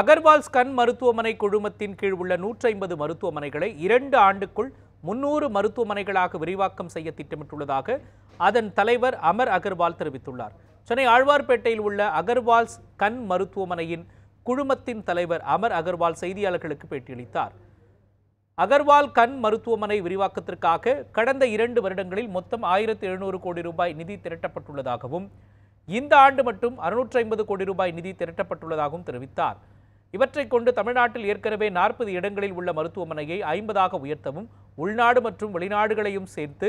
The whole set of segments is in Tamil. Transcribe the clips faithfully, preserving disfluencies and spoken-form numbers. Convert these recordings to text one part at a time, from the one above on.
அகர்வால்ஸ் கண் மருத்துவமனை குழுமத்தின் கீழ் உள்ள நூற்று ஐம்பது மருத்துவமனைகளை இரண்டு ஆண்டுக்குள் முந்நூறு மருத்துவமனைகளாக விரிவாக்கம் செய்ய திட்டமிட்டுள்ளதாக அதன் தலைவர் அமர் அகர்வால் தெரிவித்துள்ளார். சென்னை ஆழ்வார்பேட்டையில் உள்ள அகர்வால்ஸ் கண் மருத்துவமனையின் குழுமத்தின் தலைவர் அமர் அகர்வால் செய்தியாளர்களுக்கு பேட்டியளித்தார். அகர்வால் கண் மருத்துவமனை விரிவாக்கத்திற்காக கடந்த இரண்டு வருடங்களில் மொத்தம் ஆயிரத்தி எழுநூறு கோடி ரூபாய் நிதி திரட்டப்பட்டுள்ளதாகவும் இந்த ஆண்டு மட்டும் அறுநூற்றி ஐம்பது கோடி ரூபாய் நிதி திரட்டப்பட்டுள்ளதாகவும் தெரிவித்தார். இவற்றை கொண்டு தமிழ்நாட்டில் ஏற்கனவே நாற்பது இடங்களில் உள்ள மருத்துவமனையை ஐம்பதாக உயர்த்தவும் உள்நாடு மற்றும் வெளிநாடுகளையும் சேர்த்து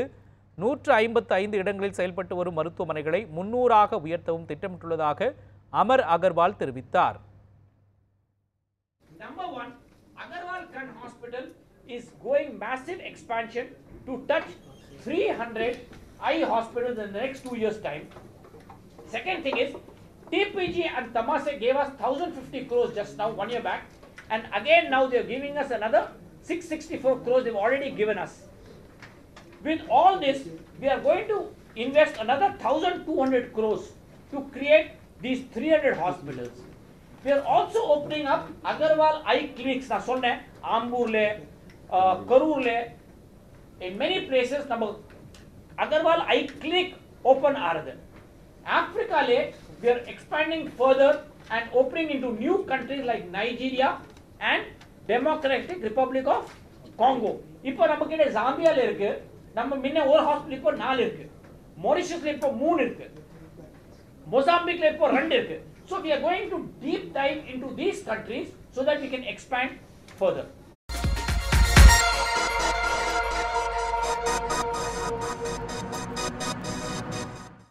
நூற்று ஐம்பத்தி ஐந்து இடங்களில் செயல்பட்டு வரும் மருத்துவமனைகளை முன்னூறாக உயர்த்தவும் திட்டமிட்டுள்ளதாக அமர் அகர்வால் தெரிவித்தார். Number one, Agarwal Khan Hospital is going massive expansion to touch three hundred eye hospitals in the next two years' time. Second thing is, T P G and Tamase gave us one thousand fifty crores just now, one year back. And again now they are giving us another six hundred sixty-four crores they have already given us. With all this, we are going to invest another one thousand two hundred crores to create these three hundred hospitals. We are also opening up Agarwal Eye Clinics. I told you, Amburle, uh, Karurle, in many places, Agarwal Eye Clinic open are there. Africa le, we are expanding further and opening into new countries like Nigeria and Democratic Republic of Congo. Now, we have Zambia le irukku. நம்ம முன்ன ஒரு ஹாஸ்பிடல் இப்போ நாலு இருக்கு, மொரிஷியஸ்ல இப்போ மூணு இருக்கு, மொசாம்பிக்ல இப்போ ரெண்டு இருக்கு. So we are going to deep dive into these countries so that we can expand further.